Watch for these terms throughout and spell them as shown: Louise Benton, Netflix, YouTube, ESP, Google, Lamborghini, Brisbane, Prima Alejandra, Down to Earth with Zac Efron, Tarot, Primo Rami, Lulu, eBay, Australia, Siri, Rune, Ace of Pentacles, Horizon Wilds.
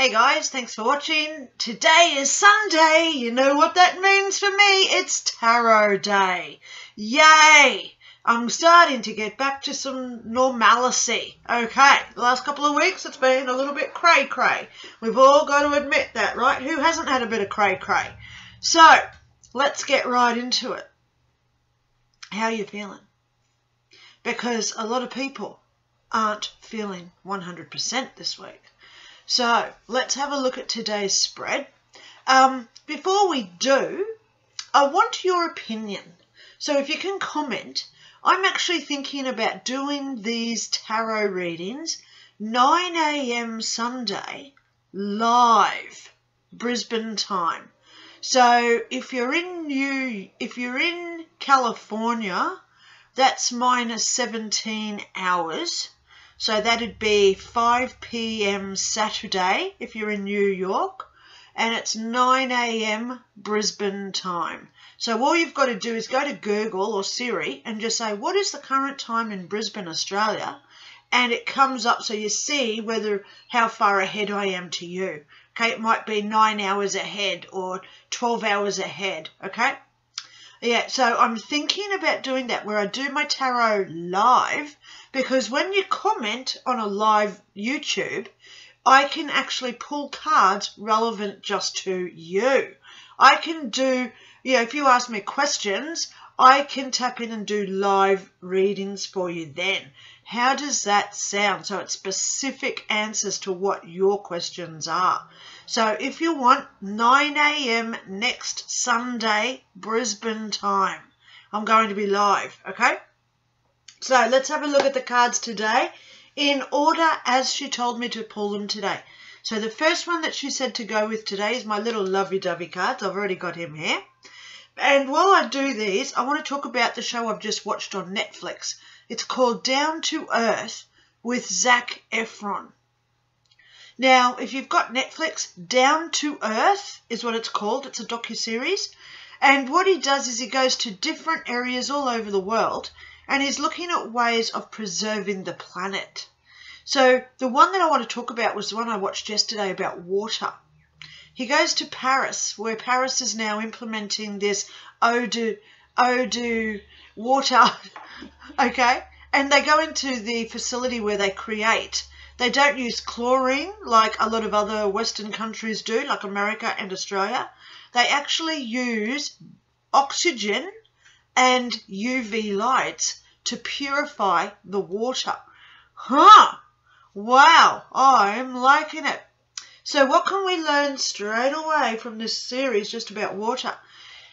Hey guys, thanks for watching. Today is Sunday. You know what that means for me. It's Tarot Day. Yay! I'm starting to get back to some normalcy. Okay, the last couple of weeks it's been a little bit cray-cray. We've all got to admit that, right? Who hasn't had a bit of cray-cray? So, let's get right into it. How are you feeling? Because a lot of people aren't feeling 100% this week. So let's have a look at today's spread. Before we do, I want your opinion. So if you can comment, I'm actually thinking about doing these tarot readings 9 a.m. Sunday live Brisbane time. So if you're in California, that's minus 17 hours. So that'd be 5 p.m. Saturday if you're in New York, and it's 9 a.m. Brisbane time. So all you've got to do is go to Google or Siri and just say, what is the current time in Brisbane, Australia? And it comes up so you see how far ahead I am to you. Okay, it might be 9 hours ahead or 12 hours ahead, okay? Yeah, so I'm thinking about doing that where I do my tarot live, because when you comment on a live YouTube, I can actually pull cards relevant just to you. I can do, you know, if you ask me questions, I can tap in and do live readings for you then. How does that sound? So it's specific answers to what your questions are. So if you want, 9 a.m. next Sunday, Brisbane time, I'm going to be live, okay? So let's have a look at the cards today in order as she told me to pull them today. So the first one that she said to go with today is my little lovey-dovey cards. I've already got him here. And while I do these, I want to talk about the show I've just watched on Netflix. It's called Down to Earth with Zac Efron. Now, if you've got Netflix, Down to Earth is what it's called. It's a docuseries. And what he does is he goes to different areas all over the world and he's looking at ways of preserving the planet. So the one that I want to talk about was the one I watched yesterday about water. He goes to Paris, where Paris is now implementing this eau de water, okay? And they go into the facility where they create. They don't use chlorine like a lot of other Western countries do, like America and Australia. They actually use oxygen and UV lights to purify the water. Huh! Wow, I'm liking it. So what can we learn straight away from this series just about water?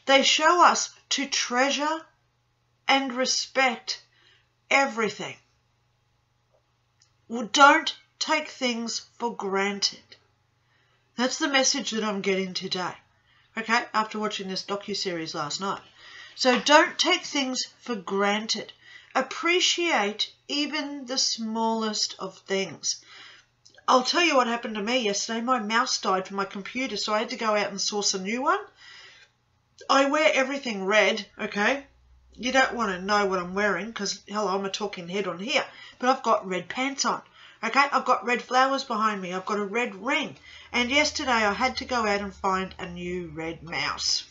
They show us to treasure and respect everything. Well, don't take things for granted. That's the message that I'm getting today, okay, after watching this docuseries last night. So don't take things for granted. Appreciate even the smallest of things. I'll tell you what happened to me yesterday. My mouse died from my computer, so I had to go out and source a new one. I wear everything red, okay? You don't want to know what I'm wearing because, hell, I'm a talking head on here. But I've got red pants on, okay? I've got red flowers behind me. I've got a red ring. And yesterday I had to go out and find a new red mouse.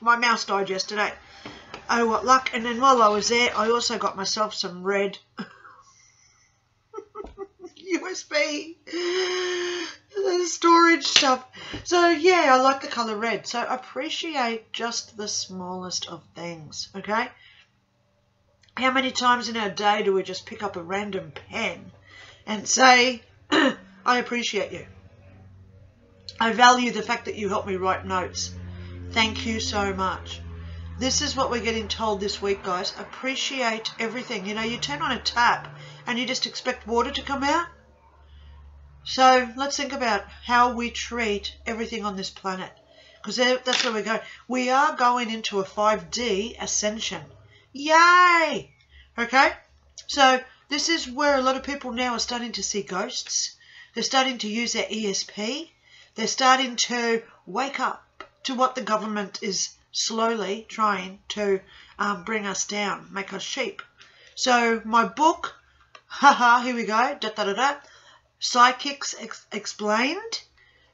My mouse died yesterday. Oh, what luck. And then while I was there, I also got myself some red USB storage stuff. So, yeah, I like the colour red. So appreciate just the smallest of things, okay? How many times in our day do we just pick up a random pen and say, I appreciate you. I value the fact that you helped me write notes. Thank you so much. This is what we're getting told this week, guys. Appreciate everything. You know, you turn on a tap and you just expect water to come out. So let's think about how we treat everything on this planet, because that's where we're going. We are going into a 5D ascension. Yay! Okay, so this is where a lot of people now are starting to see ghosts. They're starting to use their ESP. They're starting to wake up to what the government is slowly trying to bring us down, make us sheep. So my book, haha, here we go, Psychics Explained,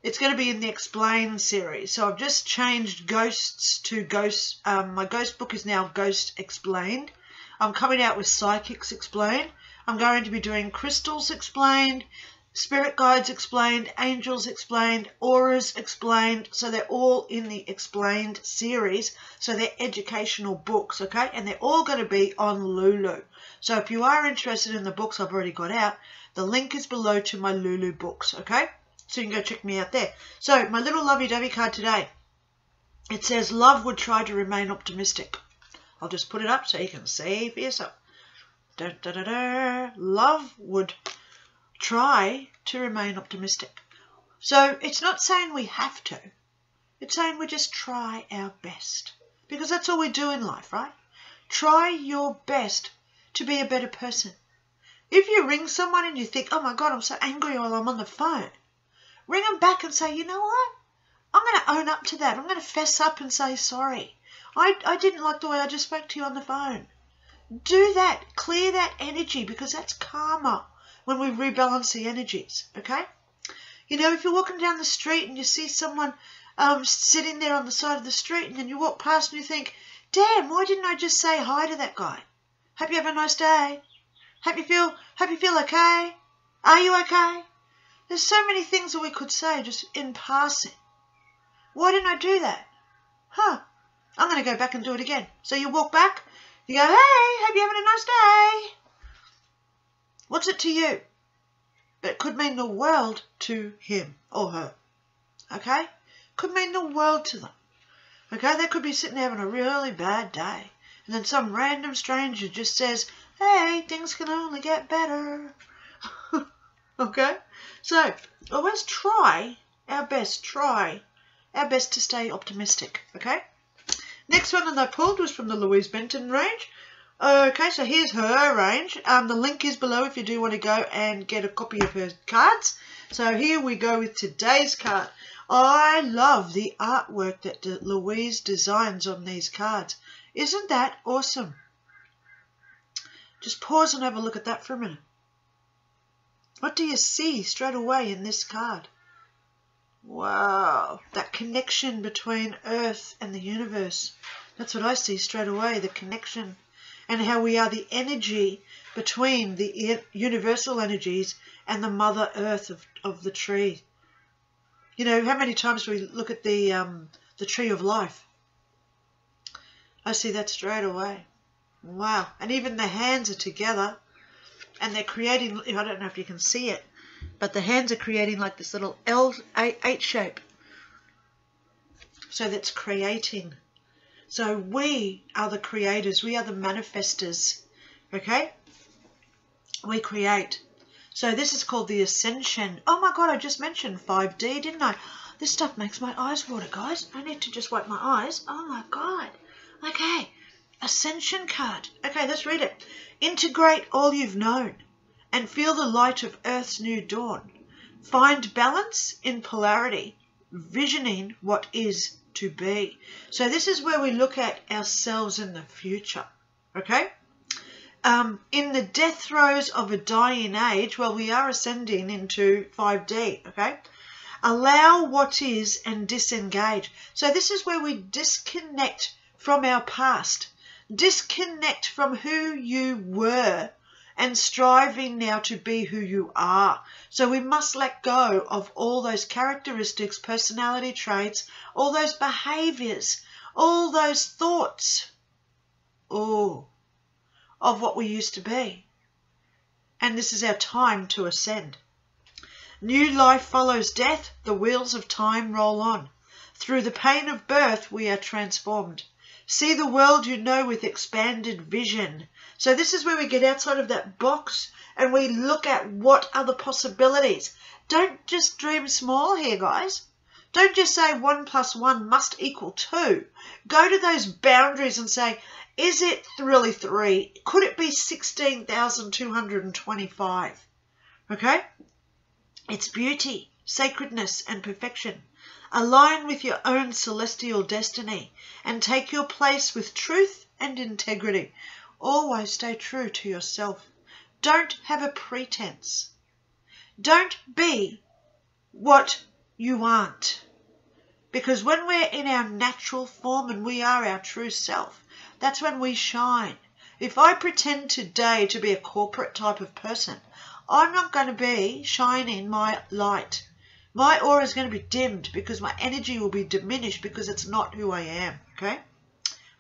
It's going to be in the Explain series. So I've just changed ghosts to ghosts. My ghost book is now Ghost Explained. I'm coming out with Psychics Explained. I'm going to be doing Crystals Explained, Spirit Guides Explained, Angels Explained, Auras Explained. So they're all in the Explained series. So they're educational books, okay? And they're all going to be on Lulu. So if you are interested in the books I've already got out, the link is below to my Lulu books, okay? So you can go check me out there. So my little lovey-dovey card today, it says, love would try to remain optimistic. I'll just put it up so you can see for yourself. Da, da, da, da. Love would try to remain optimistic. So it's not saying we have to. It's saying we just try our best. Because that's all we do in life, right? Try your best to be a better person. If you ring someone and you think, oh my God, I'm so angry while I'm on the phone, ring them back and say, you know what? I'm going to own up to that. I'm going to fess up and say, sorry. I didn't like the way I just spoke to you on the phone. Do that. Clear that energy, because that's karma when we rebalance the energies, okay? You know, if you're walking down the street and you see someone sitting there on the side of the street, and then you walk past and you think, damn, why didn't I just say hi to that guy? Hope you have a nice day. Hope you feel okay. Are you okay? There's so many things that we could say just in passing. Why didn't I do that? Huh. I'm going to go back and do it again. So you walk back, you go, hey, hope you're having a nice day. What's it to you? But it could mean the world to him or her. Okay? Could mean the world to them. Okay? They could be sitting there having a really bad day, and then some random stranger just says, hey, things can only get better. Okay? So, always try our best. Try our best to stay optimistic. Okay? Next one that I pulled was from the Louise Benton range. Okay, so here's her range. The link is below if you do want to go and get a copy of her cards. So here we go with today's card. I love the artwork that Louise designs on these cards. Isn't that awesome? Just pause and have a look at that for a minute. What do you see straight away in this card? Wow, that connection between Earth and the universe. That's what I see straight away, the connection, and how we are the energy between the universal energies and the Mother Earth of the tree. You know, how many times do we look at the tree of life? I see that straight away. Wow, and even the hands are together, and they're creating, I don't know if you can see it, but the hands are creating like this little H shape. So that's creating. So we are the creators. We are the manifestors. Okay? We create. So this is called the Ascension. Oh my God, I just mentioned 5D, didn't I? This stuff makes my eyes water, guys. I need to just wipe my eyes. Oh my God. Okay. Ascension card. Okay, let's read it. Integrate all you've known and feel the light of Earth's new dawn. Find balance in polarity, visioning what is to be. So this is where we look at ourselves in the future, okay? In the death throes of a dying age, well, we are ascending into 5D, okay? Allow what is and disengage. So this is where we disconnect from our past, disconnect from who you were, and striving now to be who you are. So we must let go of all those characteristics, personality traits, all those behaviors, all those thoughts, all of what we used to be. And this is our time to ascend. New life follows death. The wheels of time roll on. Through the pain of birth, we are transformed. See the world you know with expanded vision. So this is where we get outside of that box and we look at what are the possibilities. Don't just dream small here, guys. Don't just say 1 + 1 must equal 2. Go to those boundaries and say, is it really 3? Could it be 16,225? Okay? It's beauty, sacredness, and perfection. Align with your own celestial destiny and take your place with truth and integrity. Always stay true to yourself. Don't have a pretense. Don't be what you aren't. Because when we're in our natural form and we are our true self, that's when we shine. If I pretend today to be a corporate type of person, I'm not going to be shining my light. My aura is going to be dimmed because my energy will be diminished because it's not who I am, okay?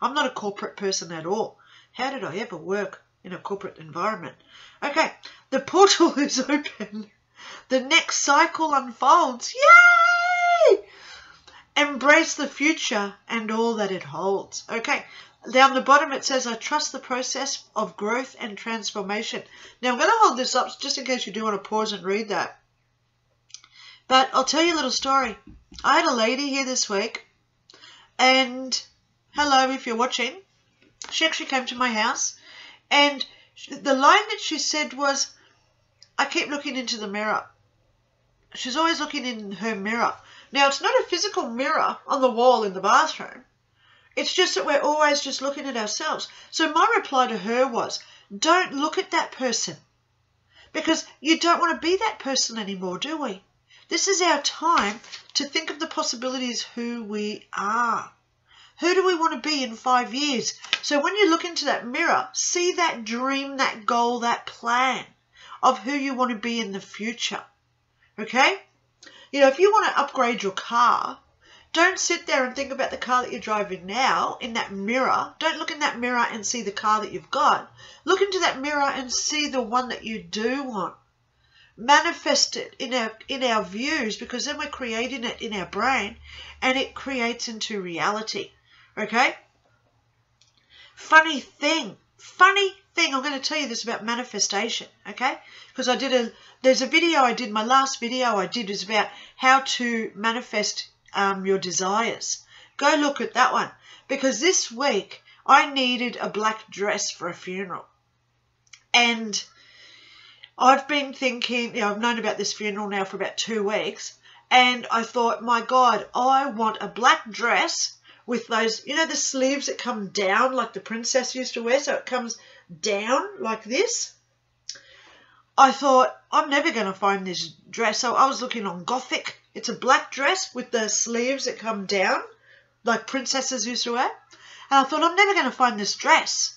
I'm not a corporate person at all. How did I ever work in a corporate environment? Okay, the portal is open. The next cycle unfolds. Yay! Embrace the future and all that it holds. Okay, down the bottom it says, I trust the process of growth and transformation. Now I'm going to hold this up just in case you do want to pause and read that. But I'll tell you a little story. I had a lady here this week, and hello if you're watching. She actually came to my house, and the line that she said was, I keep looking into the mirror. She's always looking in her mirror. Now, it's not a physical mirror on the wall in the bathroom. It's just that we're always just looking at ourselves. So my reply to her was, don't look at that person, because you don't want to be that person anymore, do we? This is our time to think of the possibilities who we are. Who do we want to be in 5 years? So when you look into that mirror, see that dream, that goal, that plan of who you want to be in the future, okay? You know, if you want to upgrade your car, don't sit there and think about the car that you're driving now in that mirror. Don't look in that mirror and see the car that you've got. Look into that mirror and see the one that you do want. Manifest it in our views, because then we're creating it in our brain and it creates into reality, okay? Funny thing, I'm going to tell you this about manifestation, okay? Because there's a video I did, my last video I did is about how to manifest your desires. Go look at that one, because this week I needed a black dress for a funeral, and I've been thinking, you know, I've known about this funeral now for about 2 weeks, and I thought, my God, I want a black dress with those, you know, the sleeves that come down like the princess used to wear, so it comes down like this. I thought, I'm never going to find this dress, so I was looking on Gothic. It's a black dress with the sleeves that come down like princesses used to wear, and I thought, I'm never going to find this dress.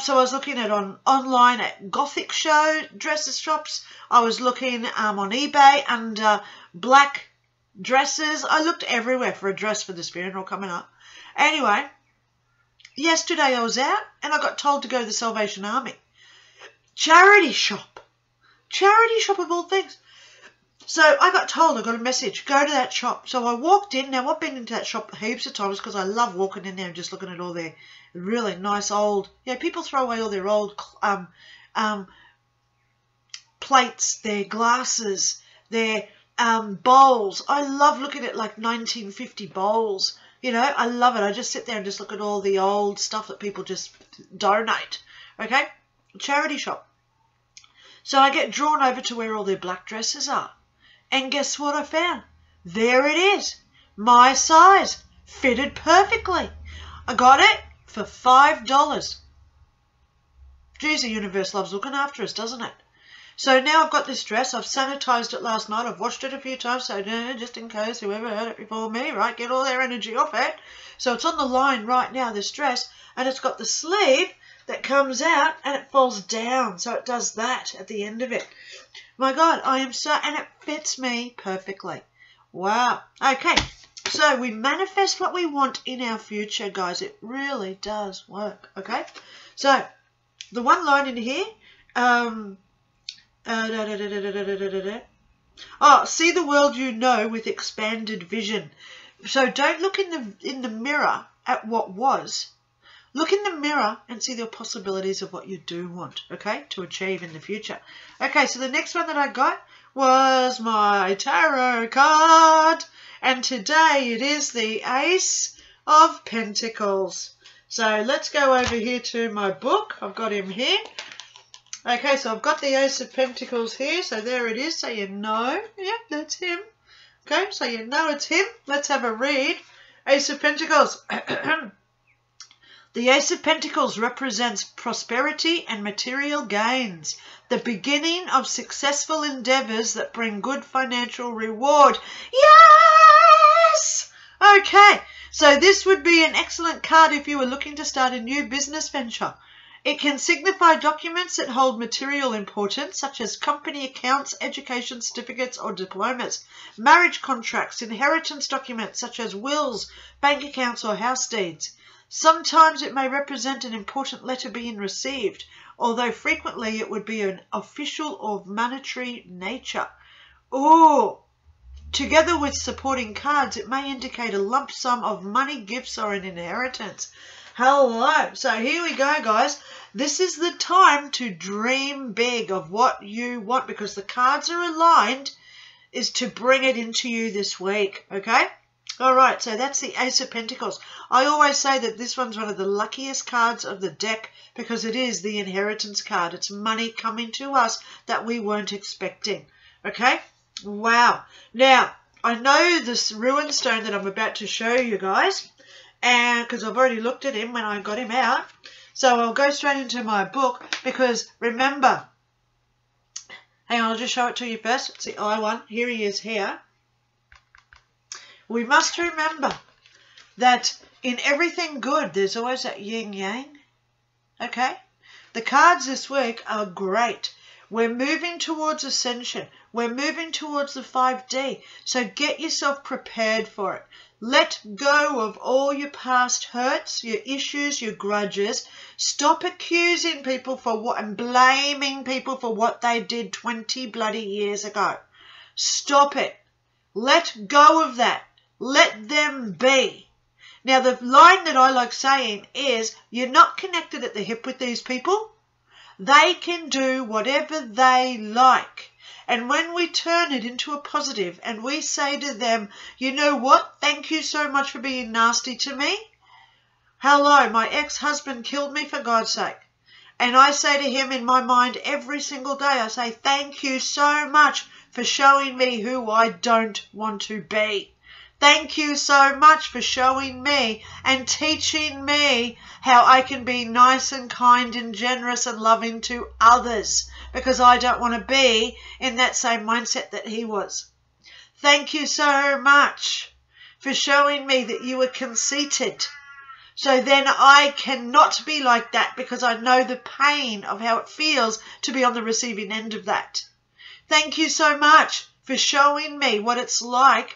So I was looking at online at Gothic show dresses shops. I was looking on eBay under black dresses. I looked everywhere for a dress for this funeral coming up. Anyway, yesterday I was out and I got told to go to the Salvation Army charity shop. Charity shop of all things. So I got told, I got a message, go to that shop. So I walked in. Now, I've been into that shop heaps of times because I love walking in there and just looking at all their really nice old, you know, people throw away all their old plates, their glasses, their bowls. I love looking at like 1950 bowls. You know, I love it. I just sit there and just look at all the old stuff that people just donate. Okay, charity shop. So I get drawn over to where all their black dresses are. And guess what I found? There it is. My size. Fitted perfectly. I got it for $5. Geez, the universe loves looking after us, doesn't it? So now I've got this dress. I've sanitized it last night. I've washed it a few times. So just in case whoever heard it before me, right, get all their energy off it. So it's on the line right now, this dress. And it's got the sleeve that comes out and it falls down. So it does that at the end of it. My God, I am so, and it fits me perfectly. Wow. Okay, so we manifest what we want in our future, guys. It really does work, okay? So the one line in here, oh, see the world you know with expanded vision. So don't look in the mirror at what was. Look in the mirror and see the possibilities of what you do want, okay, to achieve in the future. Okay, so the next one that I got was my tarot card. And today it is the Ace of Pentacles. So let's go over here to my book. I've got him here. Okay, so I've got the Ace of Pentacles here. So there it is, so you know. Yep, that's him. Okay, so you know it's him. Let's have a read. Ace of Pentacles. The Ace of Pentacles represents prosperity and material gains, the beginning of successful endeavors that bring good financial reward. Yes! Okay, so this would be an excellent card if you were looking to start a new business venture. It can signify documents that hold material importance, such as company accounts, education certificates or diplomas, marriage contracts, inheritance documents such as wills, bank accounts or house deeds. Sometimes it may represent an important letter being received, although frequently it would be an official or monetary nature. Ooh! Together with supporting cards, it may indicate a lump sum of money, gifts or an inheritance. Hello, so here we go, guys. This is the time to dream big of what you want, because the cards are aligned is to bring it into you this week, okay? All right, so that's the Ace of Pentacles. I always say that this one's one of the luckiest cards of the deck because it is the inheritance card. It's money coming to us that we weren't expecting, okay? Wow. Now, I know this ruin stone that I'm about to show you guys, and because I've already looked at him when I got him out, so I'll go straight into my book, because remember, hang on, I'll just show it to you first. It's the eye one. Here he is here. We must remember that in everything good there's always that yin yang, okay? The cards this week are great. We're moving towards ascension. We're moving towards the 5D. So get yourself prepared for it. Let go of all your past hurts, your issues, your grudges. Stop accusing people for what and blaming people for what they did 20 bloody years ago. Stop it. Let go of that. Let them be. Now, the line that I like saying is, you're not connected at the hip with these people. They can do whatever they like. And when we turn it into a positive and we say to them, you know what? Thank you so much for being nasty to me. Hello, my ex-husband killed me, for God's sake. And I say to him in my mind every single day, I say, thank you so much for showing me who I don't want to be. Thank you so much for showing me and teaching me how I can be nice and kind and generous and loving to others, because I don't want to be in that same mindset that he was. Thank you so much for showing me that you were conceited, so then I cannot be like that, because I know the pain of how it feels to be on the receiving end of that. Thank you so much for showing me what it's like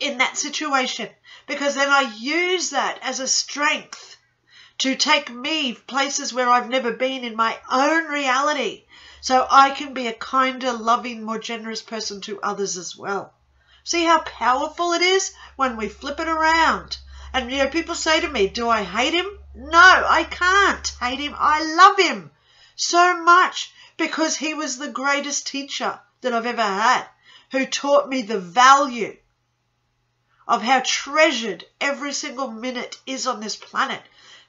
in that situation, because then I use that as a strength to take me places where I've never been in my own reality, so I can be a kinder, loving, more generous person to others as well. See how powerful it is when we flip it around. And you know, people say to me, do I hate him? No, I can't hate him. I love him so much, because he was the greatest teacher that I've ever had, who taught me the value of how treasured every single minute is on this planet.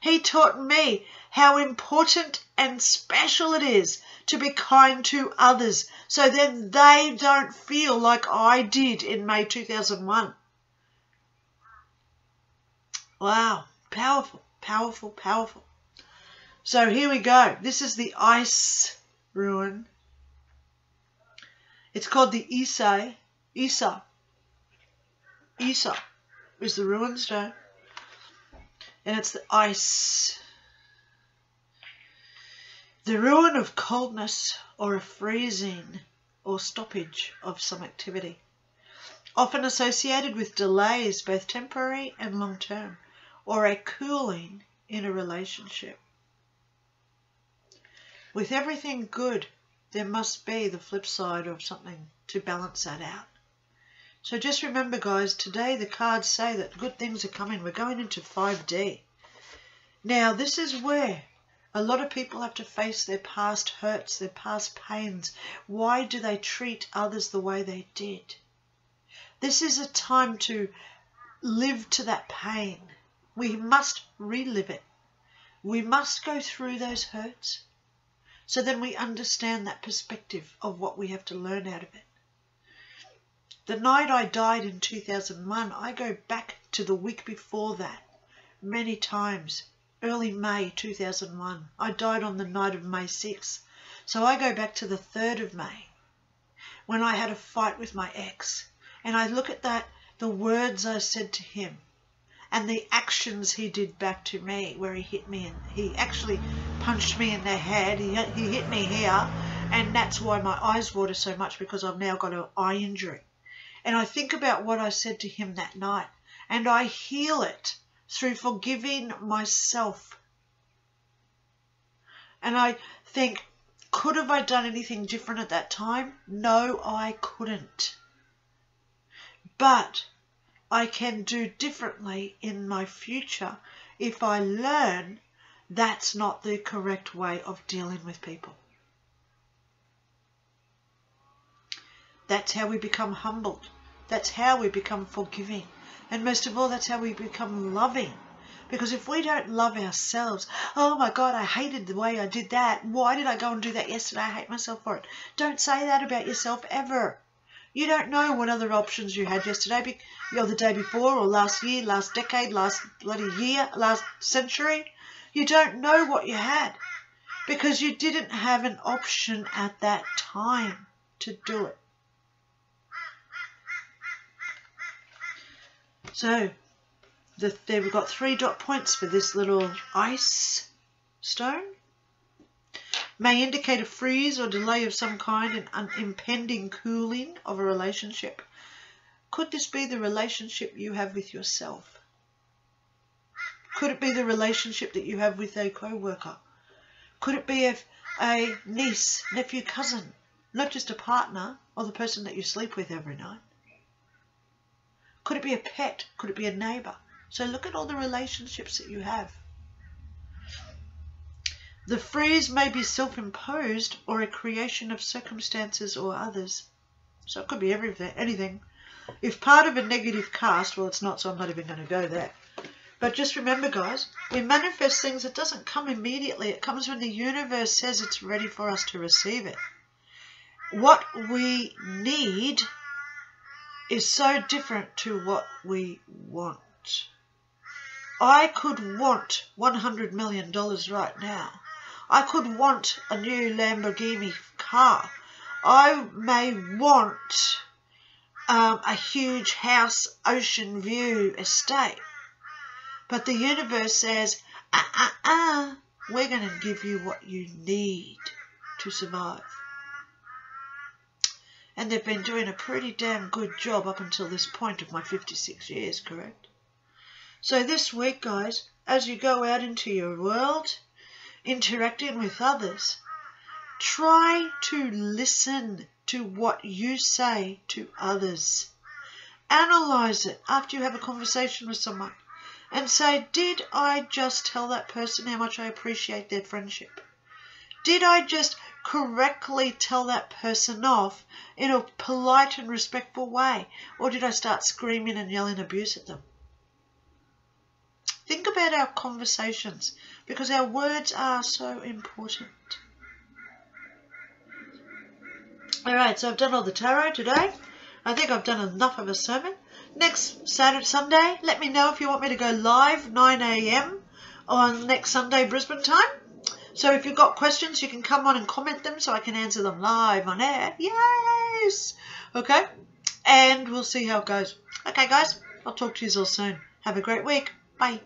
He taught me how important and special it is to be kind to others, so then they don't feel like I did in May 2001. Wow, powerful, powerful, powerful. So here we go. This is the ice ruin. It's called the Isa. Isa is the ruin stone, and it's the ice, the ruin of coldness or a freezing or stoppage of some activity, often associated with delays both temporary and long term, or a cooling in a relationship. With everything good, there must be the flip side of something to balance that out. So just remember, guys, today the cards say that good things are coming. We're going into 5D. Now, this is where a lot of people have to face their past hurts, their past pains. Why do they treat others the way they did? This is a time to live to that pain. We must relive it. We must go through those hurts, so then we understand that perspective of what we have to learn out of it. The night I died in 2001, I go back to the week before that many times early May 2001. I died on the night of May 6th, so I go back to the 3rd of May when I had a fight with my ex, and I look at that, the words I said to him and the actions he did back to me, where he hit me and he actually punched me in the head. He hit me here, and that's why my eyes water so much, because I've now got an eye injury. And I think about what I said to him that night, and I heal it through forgiving myself. And I think, could have I done anything different at that time? No, I couldn't. But I can do differently in my future if I learn that's not the correct way of dealing with people. That's how we become humbled. That's how we become forgiving. And most of all, that's how we become loving. Because if we don't love ourselves, oh my God, I hated the way I did that. Why did I go and do that yesterday? I hate myself for it. Don't say that about yourself ever. You don't know what other options you had yesterday, or the day before, or last year, last decade, last bloody year, last century. You don't know what you had because you didn't have an option at that time to do it. So there we've got 3 dot points for this little ice stone. May indicate a freeze or delay of some kind, and an impending cooling of a relationship. Could this be the relationship you have with yourself? Could it be the relationship that you have with a co-worker? Could it be a niece, nephew, cousin, not just a partner or the person that you sleep with every night? Could it be a pet? Could it be a neighbour? So look at all the relationships that you have. The freeze may be self-imposed or a creation of circumstances or others. So it could be everything, anything. If part of a negative cast, well, it's not, so I'm not even going to go there. But just remember, guys, we manifest things that doesn't come immediately. It comes when the universe says it's ready for us to receive it. What we need is so different to what we want. I could want $100 million right now. I could want a new Lamborghini car. I may want a huge house, ocean view estate. But the universe says, we're going to give you what you need to survive. And they've been doing a pretty damn good job up until this point of my 56 years, correct? So this week, guys, as you go out into your world, interacting with others, try to listen to what you say to others. Analyze it after you have a conversation with someone and say, did I just tell that person how much I appreciate their friendship? Did I just correctly tell that person off in a polite and respectful way, or did I start screaming and yelling abuse at them? Think about our conversations, because our words are so important. Alright, so I've done all the tarot today. I think I've done enough of a sermon. Next Saturday, Sunday, let me know if you want me to go live 9 AM on next Sunday Brisbane time. So if you've got questions, you can come on and comment them so I can answer them live on air. Yes! Okay, and we'll see how it goes. Okay, guys, I'll talk to you all soon. Have a great week. Bye.